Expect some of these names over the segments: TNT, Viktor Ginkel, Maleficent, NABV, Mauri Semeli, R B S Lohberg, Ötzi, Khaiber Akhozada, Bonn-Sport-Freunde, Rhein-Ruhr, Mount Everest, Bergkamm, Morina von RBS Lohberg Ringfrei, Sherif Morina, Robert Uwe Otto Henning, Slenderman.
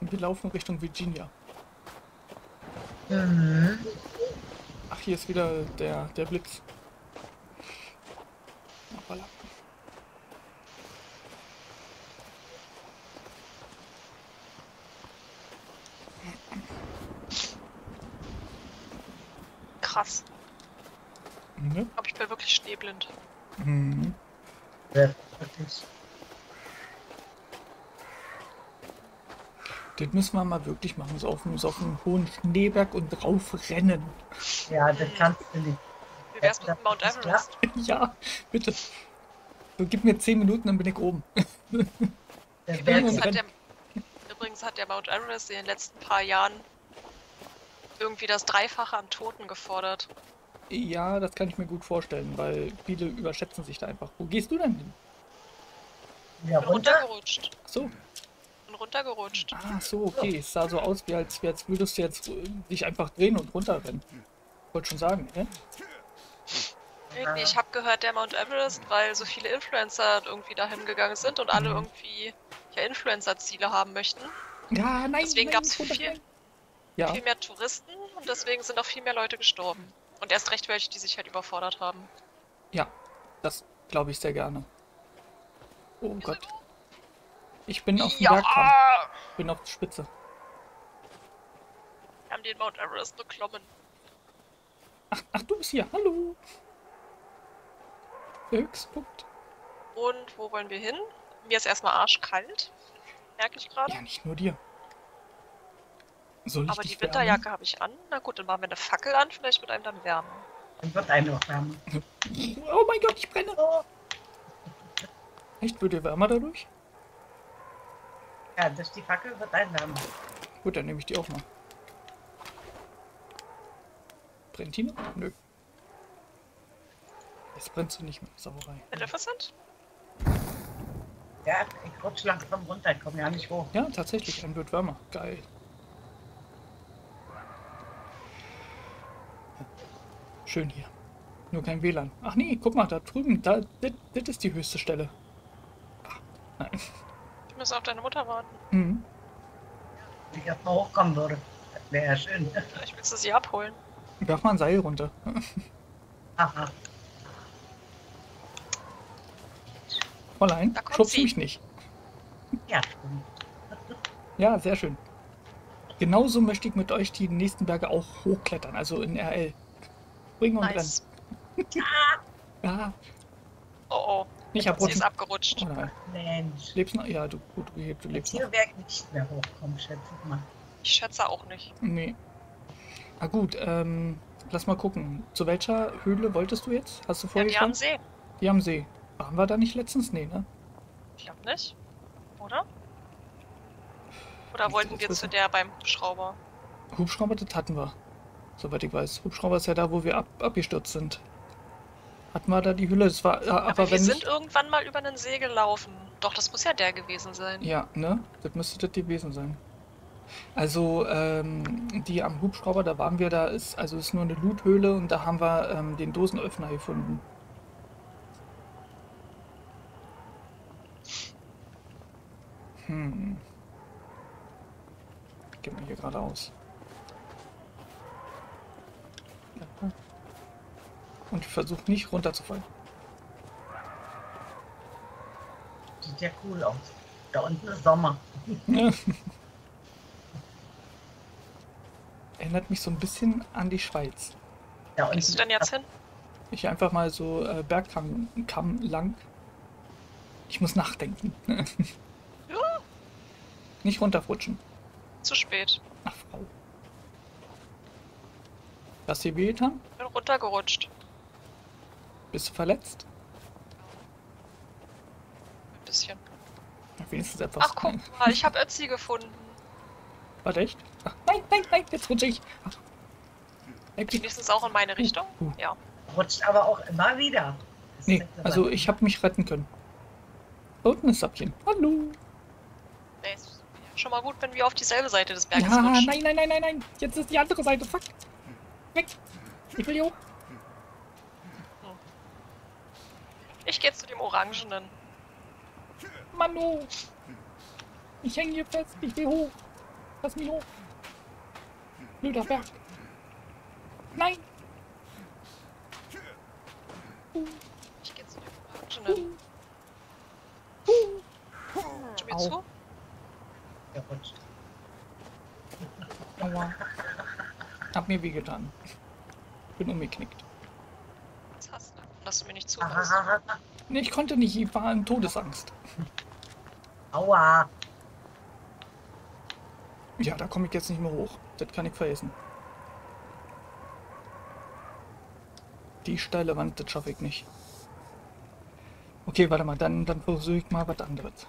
Und wir laufen Richtung Virginia. Mhm. Ach, hier ist wieder der Blitz. Ach, voilà. Krass. Ne? Ich glaube, ich bin wirklich schneeblind. Mhm. Ja, das. Das müssen wir mal wirklich machen, so auf einen hohen Schneeberg und drauf rennen. Ja, das kannst du nicht. Wie wär's mit Mount Everest? Ja, bitte. So, gib mir 10 Minuten, dann bin ich oben. Übrigens hat der Mount Everest in den letzten paar Jahren irgendwie das Dreifache an Toten gefordert. Ja, das kann ich mir gut vorstellen, weil viele überschätzen sich da einfach. Wo gehst du denn hin? Ja, runtergerutscht. Ach so. Runtergerutscht. Ah, so, okay. Es sah so aus, wie als würdest du jetzt dich einfach drehen und runterrennen. Wollte schon sagen, ne? Irgendwie, ich habe gehört, der Mount Everest, weil so viele Influencer irgendwie dahin gegangen sind und alle irgendwie ja, Influencer-Ziele haben möchten. Ja, nein, deswegen gab es viel mehr Touristen und deswegen sind auch viel mehr Leute gestorben. Und erst recht welche, die sich halt überfordert haben. Ja, das glaube ich sehr gerne. Oh Gott. Ich bin auf dem Bergkamm. Ich bin auf der Spitze. Wir haben den Mount Everest beklommen. Ach, du bist hier. Hallo. Der Höchstpunkt. Und wo wollen wir hin? Mir ist erstmal arschkalt. Merke ich gerade. Ja, nicht nur dir. Aber die Winterjacke habe ich an. Na gut, dann machen wir eine Fackel an. Vielleicht wird einem dann wärmer. Dann wird einem auch wärmer. Oh mein Gott, ich brenne. Echt? Wird ihr wärmer dadurch? Ja, durch die Fackel wird ein Name. Gut, dann nehme ich die auch mal. Brennt die noch? Nö. Jetzt brennt sie nicht mehr. Sauerei. Maleficent? Ja, ich rutsche langsam runter. Ich komme ja nicht hoch. Ja, tatsächlich. Ein wird wärmer. Geil. Schön hier. Nur kein WLAN. Ach nee, guck mal, da drüben. Das ist die höchste Stelle. Ach, nein. Du musst auf deine Mutter warten. Mhm. Wenn ich erstmal hochkommen würde, das wäre ja schön. Vielleicht willst du sie abholen. Ich werf mal ein Seil runter. Aha. Fräulein, schubst mich nicht. Ja, stimmt. Ja, sehr schön. Genauso möchte ich mit euch die nächsten Berge auch hochklettern, also in RL. Springen und nice. Rennen. Ja. Oh oh. Ich hab sie ist abgerutscht. Oh Mensch. Lebst noch? Ja, du lebst noch. Hier werde ich nicht mehr hochkommen, schätze ich mal. Ich schätze auch nicht. Nee. Na gut, lass mal gucken. Zu welcher Höhle wolltest du jetzt? Hast du vorgeschlagen? Ja, die am See. Die am See. Waren wir da nicht letztens? Nee, ne? Ich glaub nicht. Oder? Oder ich wollten wir zu der beim Hubschrauber? Hubschrauber, das hatten wir. Soweit ich weiß. Hubschrauber ist ja da, wo wir abgestürzt sind. Hatten wir da die Hülle? Das war, aber wir sind irgendwann mal über einen See gelaufen. Doch, das muss ja der gewesen sein. Ja, ne? Das müsste das gewesen sein. Also, die am Hubschrauber, da waren wir, da ist, also ist nur eine Loothöhle und da haben wir den Dosenöffner gefunden. Hm. Gehen wir hier geradeaus. Ja. Und versucht nicht runterzufallen. Sieht ja cool aus. Da unten ist Sommer. Ja. Erinnert mich so ein bisschen an die Schweiz. Da unten. Gehst du denn jetzt hin? Ich einfach mal so Bergkamm lang. Ich muss nachdenken. Ja. Nicht runterrutschen. Zu spät. Ach, Frau. Hast du weh getan? Ich bin runtergerutscht. Bist du verletzt? Ein bisschen. Wenigstens etwas. Ach guck mal, ich habe Ötzi gefunden. Warte, echt? Ach, nein, jetzt rutsche ich. Wenigstens auch in meine Richtung? Ja. Rutscht aber auch immer wieder. Nee, also ich habe mich retten können. Da unten ist Sabchen. Hallo. Nee, ist schon mal gut, wenn wir auf dieselbe Seite des Berges rutschen. Ah, nein. Jetzt ist die andere Seite. Fuck. Weg. Ich will hier hoch. Ich gehe zu dem Orangenen. Manu! Ich hänge hier fest, ich gehe hoch. Lass mich hoch. Blöder Berg. Nein. Ich geh zu dir vorbei. Schon dann. Schon mir zu? Der rutscht. Aua. Hab mir wehgetan. Bin umgeknickt. Was hast du? Lass du mir nicht zu. Nee, ich konnte nicht. Ich war in Todesangst. Aua. Ja, da komme ich jetzt nicht mehr hoch. Das kann ich vergessen. Die steile Wand, das schaffe ich nicht. Okay, warte mal, dann versuche ich mal was anderes.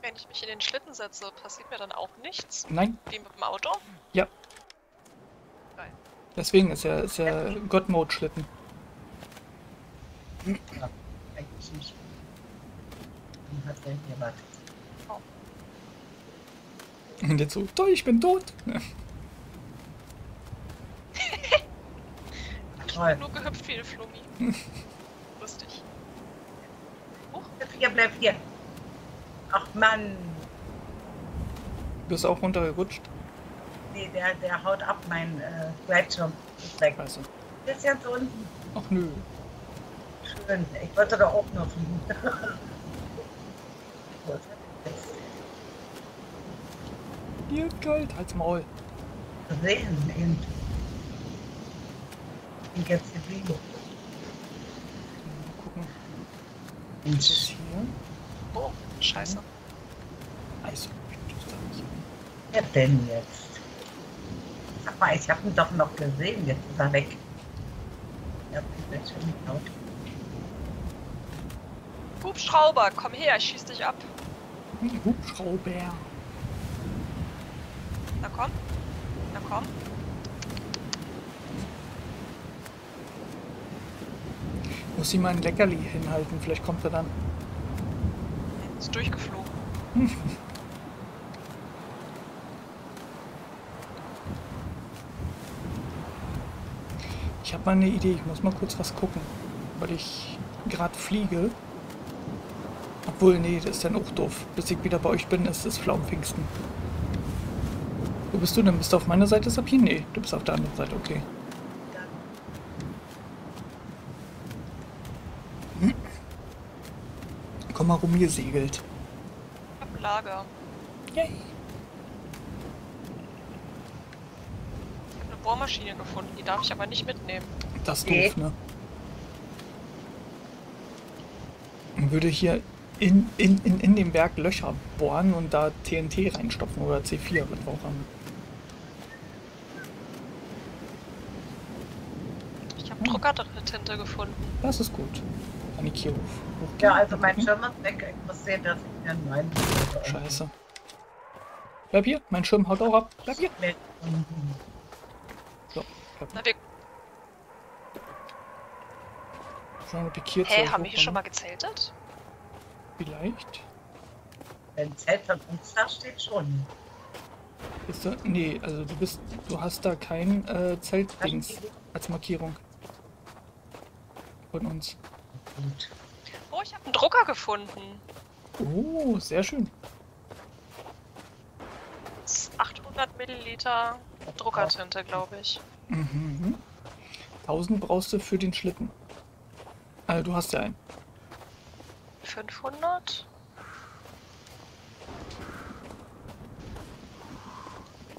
Wenn ich mich in den Schlitten setze, passiert mir dann auch nichts? Nein. Wie mit dem Auto? Ja. Nein. Deswegen ist ja God-Mode-Schlitten. Ja, eigentlich nicht. Wie hat der hier was? Und jetzt so, toll, ich bin tot. Ich bin nur gehüpft wie ein Flummi. Lustig. Oh. Bleib hier. Ach Mann. Du bist auch runtergerutscht? Nee, der haut ab, mein Gleitschirm ist weg. Also. Der ist ganz unten. Ach nö. Schön, ich wollte da auch noch fliegen. Hier Gold, halt's Maul. Sehen, eben. Ich bin jetzt geblieben. Mal gucken. Was ist das hier? Oh, scheiße. Also, wer denn jetzt? Sag mal, ich hab ihn doch noch gesehen, jetzt ist er weg. Ich hab ihn jetzt schon geklaut. Hubschrauber, komm her, ich schieß dich ab. Hubschrauber. Na komm, na komm. Muss ich mal ein Leckerli hinhalten, vielleicht kommt er dann. Ist durchgeflogen. Ich habe mal eine Idee, ich muss mal kurz was gucken. Weil ich gerade fliege. Obwohl, nee, das ist dann auch doof. Bis ich wieder bei euch bin, ist es Pflaumenpfingsten. Wo bist du denn? Bist du auf meiner Seite, Sabine? Nee, du bist auf der anderen Seite, okay. Hm. Komm mal rum, hier segelt. Ich hab Lager. Yay. Ich hab eine Bohrmaschine gefunden, die darf ich aber nicht mitnehmen. Das ist doof, ne? Man würde hier in dem Berg Löcher bohren und da TNT reinstopfen oder C4 mit auch an. Ich habe Druckertinte gefunden. Das ist gut. An die Kirchhof. Ja, also mein Schirm ist weg. Ich muss sehen, dass ich mir einen neuen. Scheiße. Bleib hier. Mein Schirm haut auch ab. Bleib hier. So, bleib hier. Hä, hey, haben wir hier schon mal gezeltet? Vielleicht. Wenn Zelt von uns da steht, schon. Ist da, nee, also du hast da kein Zeltdings als Markierung. Von uns. Gut. Oh, ich habe einen Drucker gefunden. Oh, sehr schön. 800 Milliliter Druckertinte, glaube ich. Mhm. 1000 brauchst du für den Schlitten. Also du hast ja einen. 500?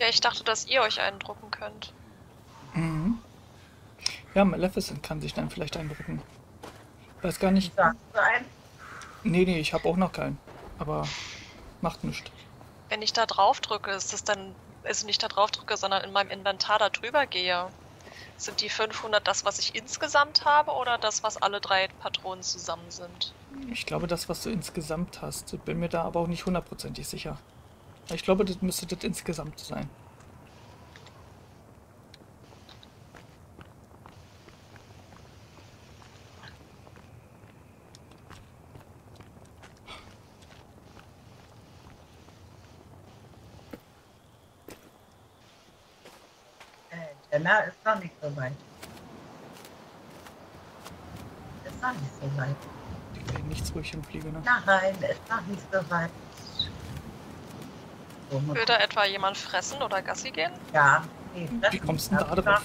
Ja, ich dachte, dass ihr euch einen drucken könnt. Mhm. Ja, Maleficent kann sich dann vielleicht eindrucken. Weiß gar nicht. Hast du einen? Nee, ich habe auch noch keinen. Aber macht nichts. Wenn ich da drauf drücke, ist das dann. Also nicht da drauf drücke, sondern in meinem Inventar da drüber gehe. Sind die 500 das, was ich insgesamt habe, oder das, was alle drei Patronen zusammen sind? Ich glaube, das, was du insgesamt hast. Bin mir da aber auch nicht hundertprozentig sicher. Ich glaube, das müsste das insgesamt sein. Na, ist noch nicht so weit. Ist noch nicht so weit. Ich will nichts ruhig im Fliegen, ne? Nein, ist noch nicht so weit. Will da etwa jemand fressen oder Gassi gehen? Ja. Nee, wie kommst du denn da drauf?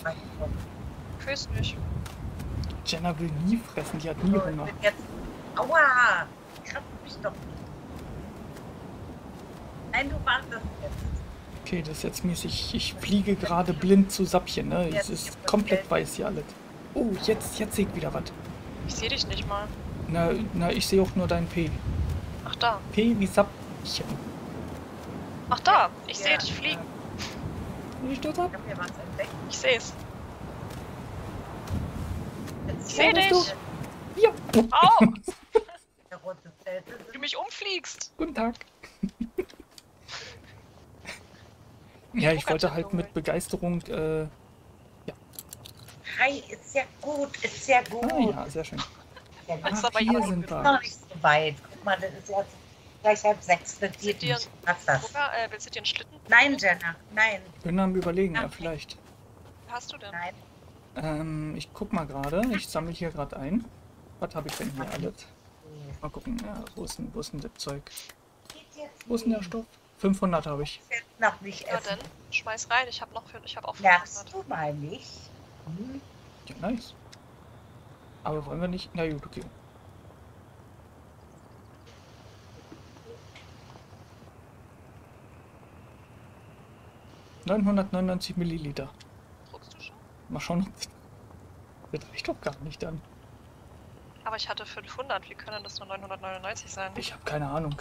Ich weiß nicht. Jenna will nie fressen, die hat nie Hunger. Ich bin jetzt... Aua! Kratzt mich doch nicht. Nein, du warst das jetzt. Okay, das ist jetzt mäßig. Ich fliege gerade blind zu Sappchen, ne? Es ist komplett weiß hier alles. Oh, jetzt sehe ich wieder was. Ich sehe dich nicht mal. Na, ich sehe auch nur deinen P. Ach da. P wie Sappchen. Ach da, ich sehe dich fliegen. Ich sehe es. Ich sehe dich. Ja. Au! Du mich umfliegst. Guten Tag. Ja, ich wollte halt mit Begeisterung, ja. Hi, ist sehr gut, ist sehr gut. Ah, ja, sehr schön. Ja, ach, aber hier sind wir. Noch nicht so weit. Guck mal, das ist jetzt gleich 5:30. Willst du dir einen Schlitten? Nein, Jenna, nein. Können wir am Überlegen, ja, vielleicht. Hast du denn? Nein. Ich guck mal gerade. Ich sammle hier gerade ein. Was habe ich denn hier alles? Mal gucken. Ja, wo ist denn das Zeug? Wo ist denn der Stoff? 500 habe ich. Noch nicht essen. Ja, dann schmeiß rein. Ich habe noch für, ich habe auch 500. Lachst du mal nicht? Hm. Ja, nice. Aber wollen wir nicht? Na gut, okay. ...999 ml. Druckst du schon? Mal schauen. Das reicht doch gar nicht dann. Aber ich hatte 500. Wie können das nur 999 sein? Ich habe keine Ahnung.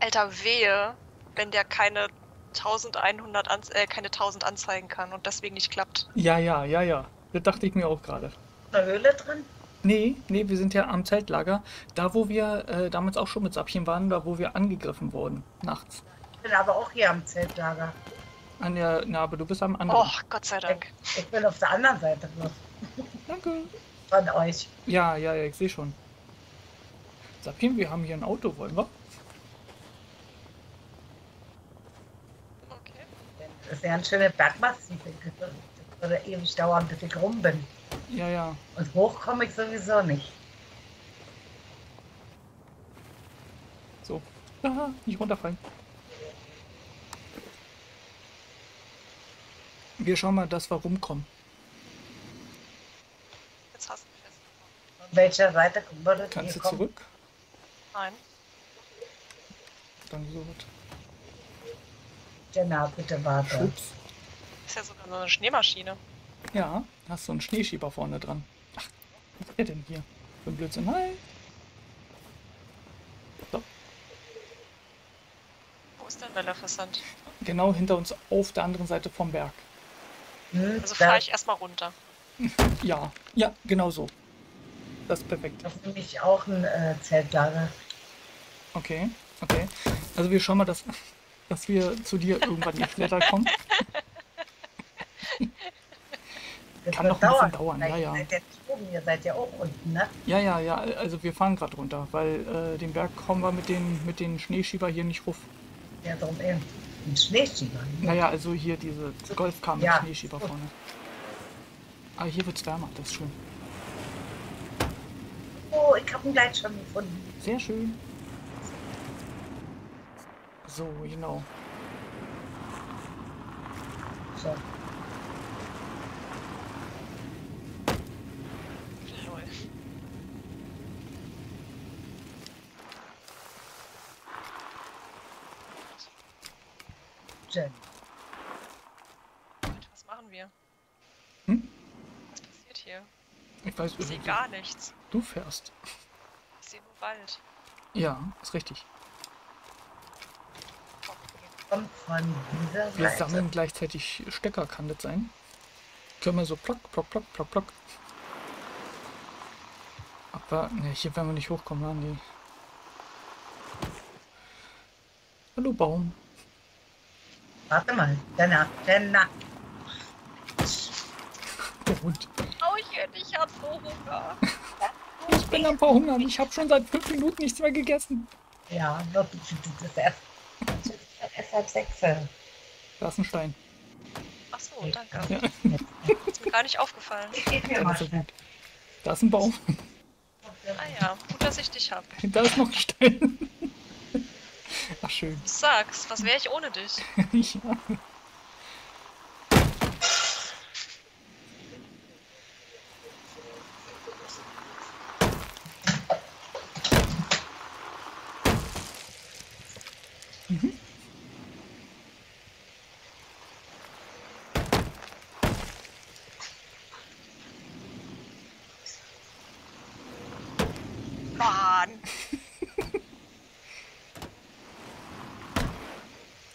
Alter, wehe, wenn der keine 1100 keine 1000 anzeigen kann und deswegen nicht klappt. Ja. Das dachte ich mir auch gerade. Ist eine Höhle drin? Nee, wir sind ja am Zeltlager. Da, wo wir damals auch schon mit Sappchen waren, da, wo wir angegriffen wurden, nachts. Ich bin aber auch hier am Zeltlager. An der, na, aber du bist am anderen. Och, Gott sei Dank. Ich bin auf der anderen Seite bloß. Danke. Von euch. Ja, ich sehe schon. Sappchen, wir haben hier ein Auto, wollen wir? Das ist ja ein schönes Bergmassiv. Das würde ewig dauern, bis ich rum bin. Ja. Und hoch komme ich sowieso nicht. So. Aha, nicht runterfallen. Wir schauen mal, dass wir rumkommen. Jetzt hast du mich festgekommen. Von welcher Seite würde ich kannst du kommen? Zurück? Nein. Dann so wird. Jenna, bitte warte. Ups. Ist ja sogar so eine Schneemaschine. Ja, hast du einen Schneeschieber vorne dran. Ach, was ist der denn hier? Für ein Blödsinn. Hi. So. Wo ist denn Maleficent? Genau hinter uns auf der anderen Seite vom Berg. Also fahre ich erstmal runter. Ja, genau so. Das ist perfekt. Das ist nämlich auch ein Zeltlager. Okay. Also wir schauen mal, dass wir zu dir irgendwann in die Blätter kommen. Kann doch ein bisschen dauern, ja. Ihr seid ja auch unten, ne? Ja, also wir fahren gerade runter, weil den Berg kommen wir mit den Schneeschieber hier nicht ruf. Ja, darum eben. Ein Schneeschieber? Naja, also hier diese Golfkamm mit Schneeschieber vorne. Ah, hier wird's wärmer, das ist schön. Oh, ich habe ihn gleich schon gefunden. Sehr schön. So, genau. So. Jen. Alter, was machen wir? Was passiert hier? Ich sehe gar nichts. Du fährst. Ich sehe nur Wald. Ja, ist richtig. Wir sammeln gleichzeitig Stecker, kann das sein? Können wir so plock. Aber, ne, hier werden wir nicht hochkommen, ne? Nee. Hallo, Baum. Warte mal, Jenna. Der Hund. Ich hab so Hunger. Ich bin am Verhungern, ich hab schon seit 5 Minuten nichts mehr gegessen. Ja, das ist erst. Es hat 6. Da ist ein Stein. Ach so, danke. Ja. Das ist mir gar nicht aufgefallen. Da ist ein Baum. Ah ja, gut, dass ich dich habe. Da ist noch ein Stein. Ach, schön. Sag's, was wäre ich ohne dich? Ja.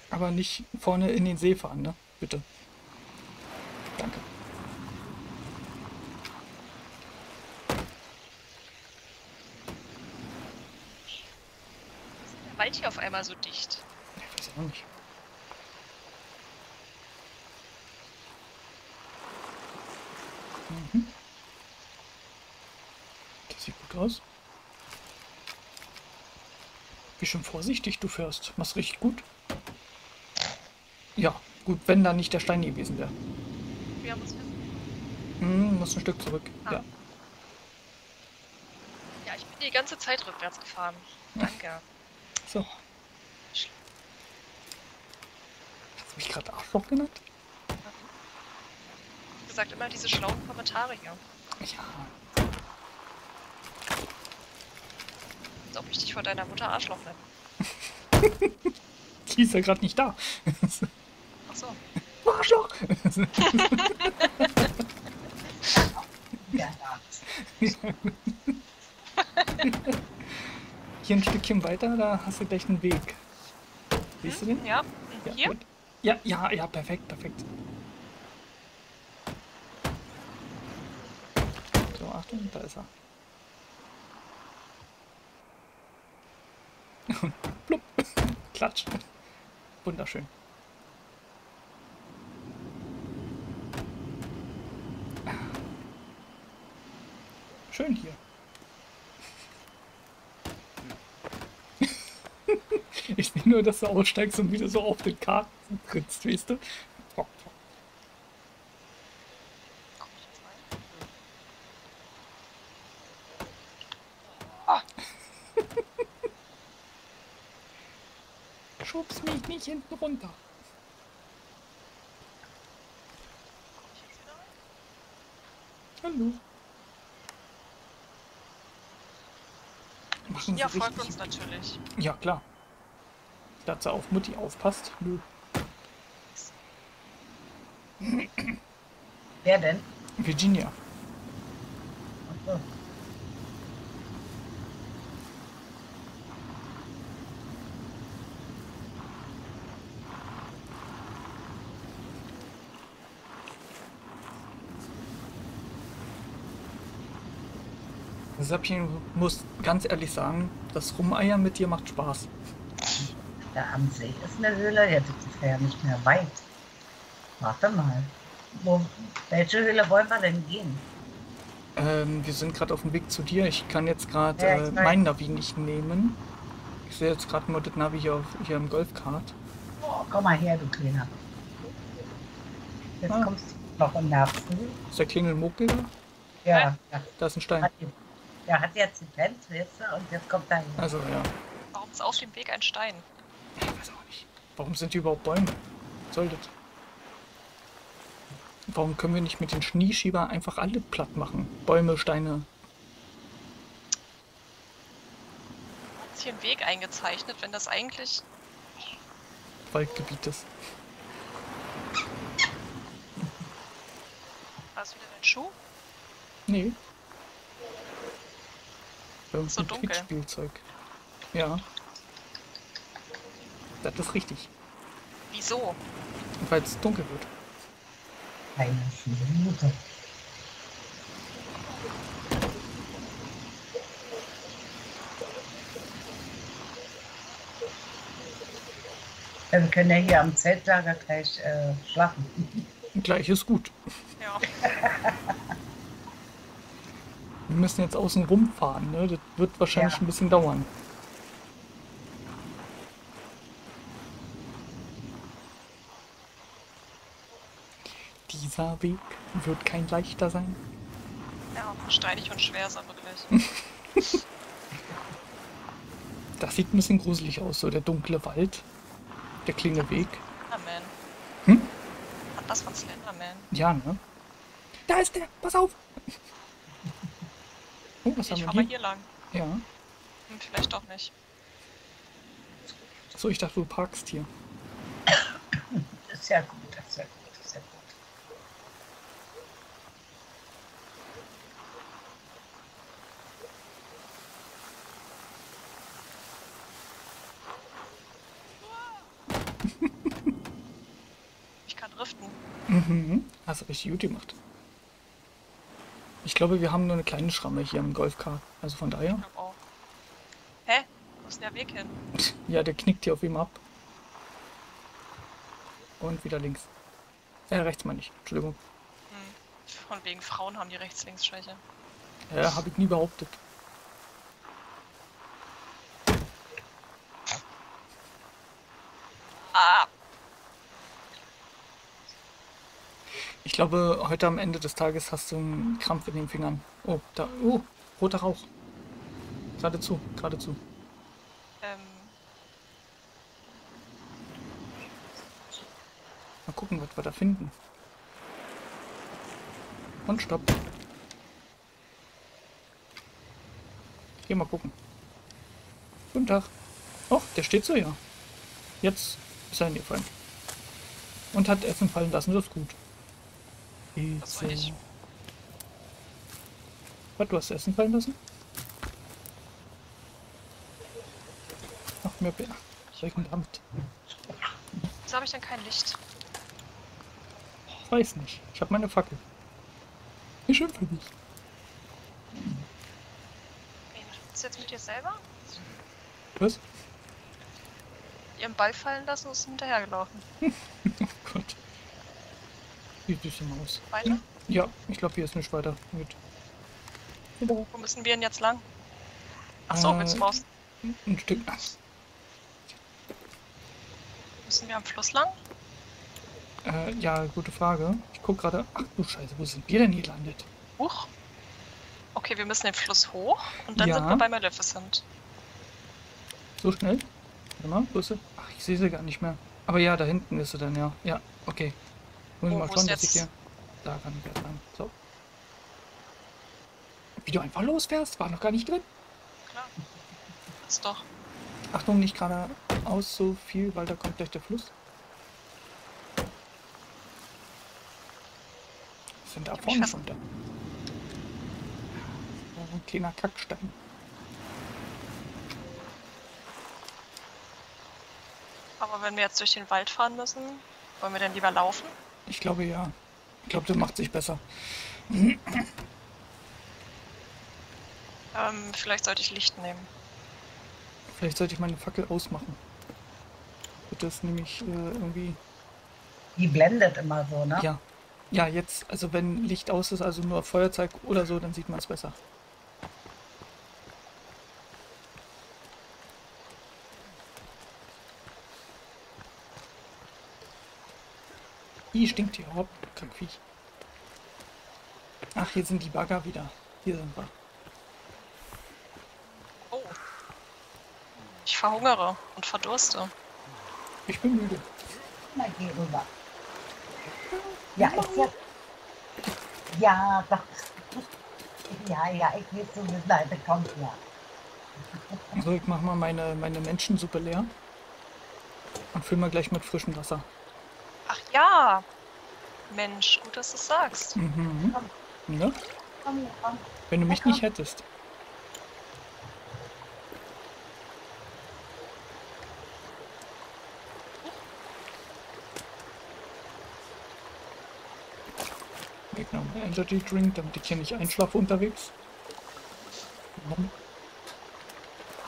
Aber nicht vorne in den See fahren, ne? Bitte. Danke. Ist der Wald hier auf einmal so dicht? Ich weiß auch nicht. Mhm. Das sieht gut aus. Wie schon vorsichtig du fährst. Machst richtig gut. Ja, gut, wenn da nicht der Stein gewesen wäre. Ja, muss ich muss ein Stück zurück, ah. Ja. Ja, ich bin die ganze Zeit rückwärts gefahren. Danke. Ja. So. Hast du mich gerade Arschloch genannt? Ja. Wie gesagt, immer diese schlauen Kommentare hier. Ja. Als ob ich dich vor deiner Mutter Arschloch nenne. Die ist ja gerade nicht da. Ach so. Arschloch! Hier ein Stückchen weiter, da hast du gleich einen Weg. Siehst du den? Ja. Ja, hier? Ja, ja, ja, perfekt, perfekt. So, Achtung, da ist er. Und plupp, klatsch. Wunderschön. Schön hier. Ich sehe nur, dass du aussteigst und wieder so auf den Karten trittst, weißt du? Schubst mich nicht hinten runter. Hallo. Ja, folgt uns natürlich. Ja, klar. Dass er auf Mutti aufpasst. Nö. Wer denn? Virginia. Ach so. Sabine, muss ganz ehrlich sagen, das Rumeiern mit dir macht Spaß. Da am See ist eine Höhle, jetzt ist es ja nicht mehr weit. Warte mal. Welche Höhle wollen wir denn gehen? Wir sind gerade auf dem Weg zu dir. Ich kann jetzt gerade ja, mein Navi nicht nehmen. Ich sehe jetzt gerade nur das Navi hier, hier im Golfkart. Oh, komm mal her, du Kleiner. Jetzt kommst du noch im Herbst. Ist der Klingelmuckel da? Ja, ja. Da ist ein Stein. Der hat jetzt die Fenster und jetzt kommt da hin. Also, ja. Warum ist auf dem Weg ein Stein? Ich weiß auch nicht. Warum sind die überhaupt Bäume? Was soll das? Warum können wir nicht mit den Schneeschieber einfach alle platt machen? Bäume, Steine. Hat hier einen Weg eingezeichnet, wenn das eigentlich Waldgebiet ist. Hast du wieder deinen Schuh? Nee. So dunkel. Spielzeug. Ja. Das ist richtig. Wieso? Weil es dunkel wird. Eine Minute. Ja, wir können ja hier am Zeltlager gleich schlafen. Gleich ist gut. Ja. Wir müssen jetzt außen rumfahren, ne? Das wird wahrscheinlich ein bisschen dauern. Dieser Weg wird kein leichter sein. Ja, steinig und schwer ist er wirklich. Das sieht ein bisschen gruselig aus, so der dunkle Wald, der kleine Weg. Slenderman. Hm? Hat das von Slenderman? Ja, ne? Da ist der! Pass auf! Oh, was haben wir hier? Ich fahr mal hier lang. Ja. Und vielleicht auch nicht. Achso, ich dachte, du parkst hier. Das ist ja gut, das ist ja gut. Mhm, hast du richtig gut gemacht. Ich glaube, wir haben nur eine kleine Schramme hier im Golfcar. Also von daher. Ich auch. Hä? Wo ist der Weg hin? Ja, der knickt hier auf ihm ab. Und wieder links. Rechts meine ich. Entschuldigung. Hm. Von wegen Frauen haben die Rechts-Links-Schwäche. Ja, habe ich nie behauptet. Ich glaube, heute am Ende des Tages hast du einen Krampf in den Fingern. Oh, da. Oh, roter Rauch. Geradezu, geradezu. Mal gucken, was wir da finden. Und stopp. Hier mal gucken. Guten Tag. Och, der steht so, ja. Jetzt ist er hingefallen. Und hat Essen fallen lassen, das ist gut. Was soll ich? Was, du hast Essen fallen lassen? Ach, mir Bär. Solchen Amt. Wieso habe ich denn kein Licht? Ich weiß nicht. Ich habe meine Fackel. Wie schön für dich. Was ist jetzt mit dir selber? Was? Ihren Ball fallen lassen und ist hinterhergelaufen. Oh Gott. Wie sieht denn aus? Weiter? Ja, ich glaube, hier ist nicht weiter. Gut. Wo müssen wir denn jetzt lang? Achso, willst du raus? Ein Stück nach. Müssen wir am Fluss lang? Ja, gute Frage. Ich guck gerade. Ach du Scheiße, wo sind wir denn hier gelandet? Huch. Okay, wir müssen den Fluss hoch und dann sind wir bei Maleficent. So schnell? Warte mal, wo ist sie? Ach, ich sehe sie gar nicht mehr. Aber ja, da hinten ist sie dann, ja. Ja, okay. Muss mal schauen, dass ich hier... Da kann ich jetzt rein. So. Wie du einfach losfährst, war noch gar nicht drin. Klar. Ist doch. Achtung, nicht geradeaus so viel, weil da kommt gleich der Fluss. Was sind da vorne schon da? Ein kleiner Kackstein. Aber wenn wir jetzt durch den Wald fahren müssen, wollen wir dann lieber laufen? Ich glaube ja. Ich glaube, das macht sich besser. Vielleicht sollte ich Licht nehmen. Vielleicht sollte ich meine Fackel ausmachen. Das nämlich irgendwie... Die blendet immer so, ne? Ja. Ja, jetzt, also wenn Licht aus ist, also nur Feuerzeug oder so, dann sieht man es besser. Ih, stinkt hier überhaupt, Kackviech. Ach, hier sind die Bagger wieder. Hier sind wir. Oh. Ich verhungere und verdurste. Ich bin müde. Na, geh rüber. Ja, ich sag... Ja, doch. Ja, ich will so mit Leute, kommt ja. Also, ich mach mal meine Menschensuppe leer. Und füll mal gleich mit frischem Wasser. Ach ja! Mensch, gut, dass du es sagst. Mhm. Ja? Wenn du mich nicht hättest. Ich nehme einen Energy Drink, damit ich hier nicht einschlafe unterwegs.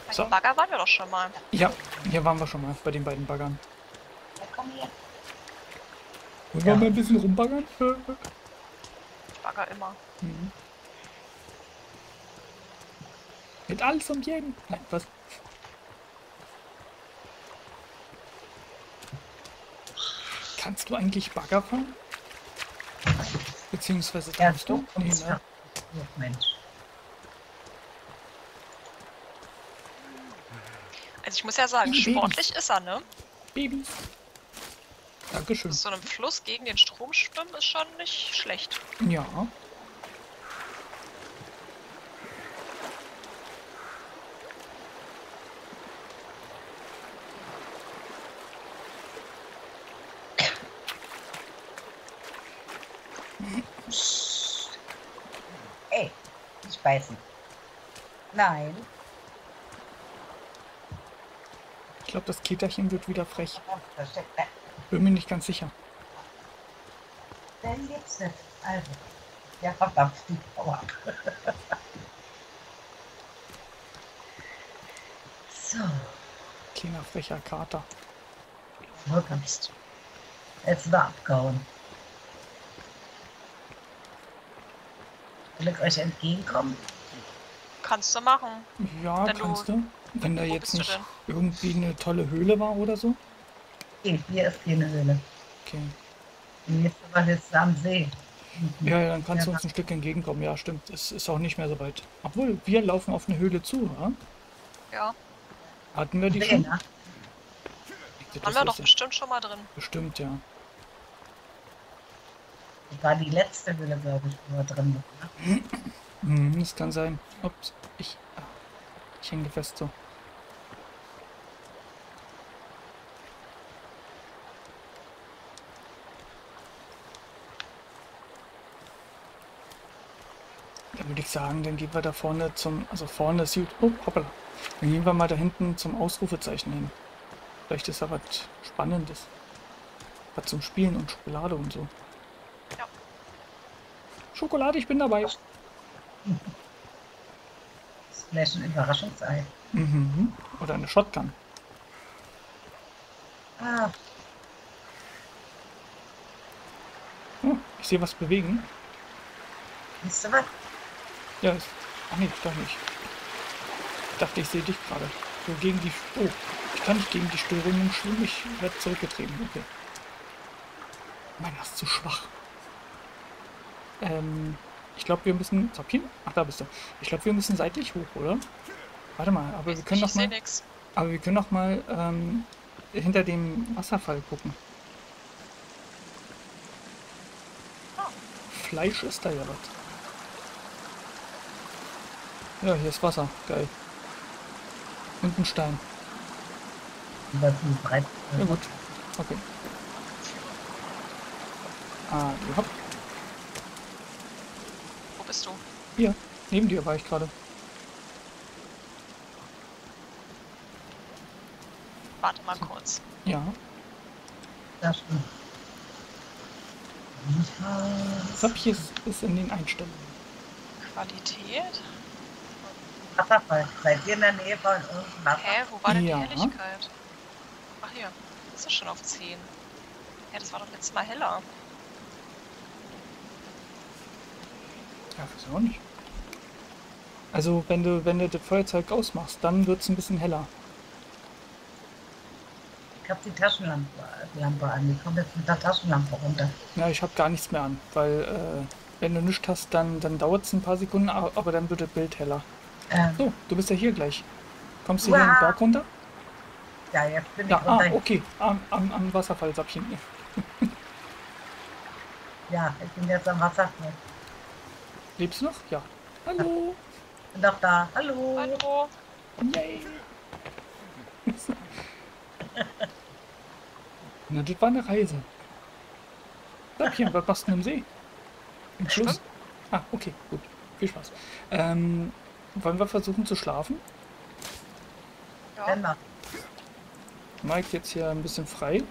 So. Bei den Bagger waren wir doch schon mal. Ja, hier waren wir schon mal, bei den beiden Baggern. Ja, komm hier. Wollen wir mal ein bisschen rumbaggern? Ich bagger immer. Mhm. Mit alles und jeden. Nein, was? Kannst du eigentlich Bagger fahren? Beziehungsweise darfst du? Nee, ne? Mensch. Also ich muss ja sagen, sportlich ist er, ne? Baby. Dankeschön. So einem Fluss gegen den Strom schwimmen ist schon nicht schlecht. Ja. Ey, nicht beißen. Nein. Ich glaube, das Käterchen wird wieder frech. Bin mir nicht ganz sicher. Dann geht's nicht. Also, ja, verdammt, die Power. So. Kleiner frecher Kater. Verrückt. Jetzt war abgehauen. Will ich euch entgegenkommen? Kannst du machen. Ja, wenn kannst du. Wenn da jetzt nicht irgendwie eine tolle Höhle war oder so? Okay, hier ist keine Höhle. Okay. Jetzt war jetzt am See. Ja, ja, dann kannst du uns ein Stück entgegenkommen. Ja, stimmt. Es ist auch nicht mehr so weit. Obwohl, wir laufen auf eine Höhle zu, oder? Ja. Hatten wir die schon? Ja. Waren wir doch bestimmt schon mal drin. Bestimmt, ja. War die letzte Höhle, glaube ich, wo wir drin waren. Hm, das kann sein. Ups, ich hänge fest so. Dann würde ich sagen, dann gehen wir da vorne zum, also vorne ist gut. Oh, hoppala. Dann gehen wir mal da hinten zum Ausrufezeichen hin. Vielleicht ist da was Spannendes. Was zum Spielen und Schokolade und so. Ja. Schokolade, ich bin dabei. Das ist vielleicht ein Überraschungsei. Mhm. Oder eine Shotgun. Ah. Oh, ich sehe was bewegen. Siehst du was? Ja, ist. Ach nee, doch nicht. Ich dachte, ich sehe dich gerade. So gegen die. Oh, ich kann nicht gegen die Störungen schwimmen. Ich werde zurückgetrieben. Okay. Mann, das ist zu schwach. Ich glaube, wir müssen. Zapin? Ach, da bist du. Ich glaube, wir müssen seitlich hoch, oder? Warte mal, aber wir können noch mal. Aber wir können noch mal hinter dem Wasserfall gucken. Fleisch ist da ja was. Ja, hier ist Wasser. Geil. Und ein Stein. Ja gut. Okay. Ah, hopp. Wo bist du? Hier. Neben dir war ich gerade. Warte mal kurz. Ja. Das stimmt. Hier ist in den Einstellungen. Qualität? Wasserfall. Seid ihr in der Nähe von irgendeinem Wasser? Hä, wo war denn die Helligkeit? Ach hier, ist das schon auf 10. Ja, das war doch letztes Mal heller. Ja, wieso nicht? Also, wenn du das Feuerzeug ausmachst, dann wird es ein bisschen heller. Ich habe die Taschenlampe an. Ich komme jetzt mit der Taschenlampe runter. Ja, ich habe gar nichts mehr an, weil wenn du nichts hast, dann dauert es ein paar Sekunden, aber dann wird das Bild heller. So, du bist ja hier gleich. Kommst du hier den Berg runter? Ja, jetzt bin ich runter. Ah, okay, am Wasserfall, Sabchen. Ja, ich bin jetzt am Wasserfall. Lebst du noch? Ja. Hallo. Ich bin doch da. Hallo. Hallo. Yay. Na, das war eine Reise. Sabchen, was machst du denn im See? Im Schluss? Ah, okay, gut. Viel Spaß. Wollen wir versuchen zu schlafen? Ja. Mike jetzt hier ein bisschen frei.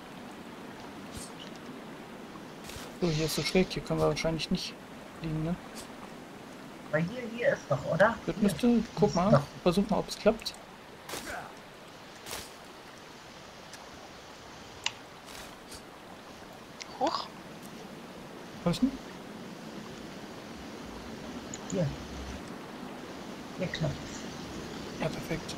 So, hier ist so schräg. Hier können wir wahrscheinlich nicht liegen, ne? Aber hier ist doch, oder? Das müsste, guck mal, versuch mal, ob es klappt. Hoch. Was denn? Hier. Ja, klar. Ja, perfekt.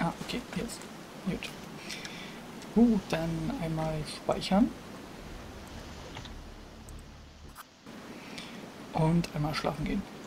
Ah, okay, hier ist. Gut. Gut, dann einmal speichern. und einmal schlafen gehen.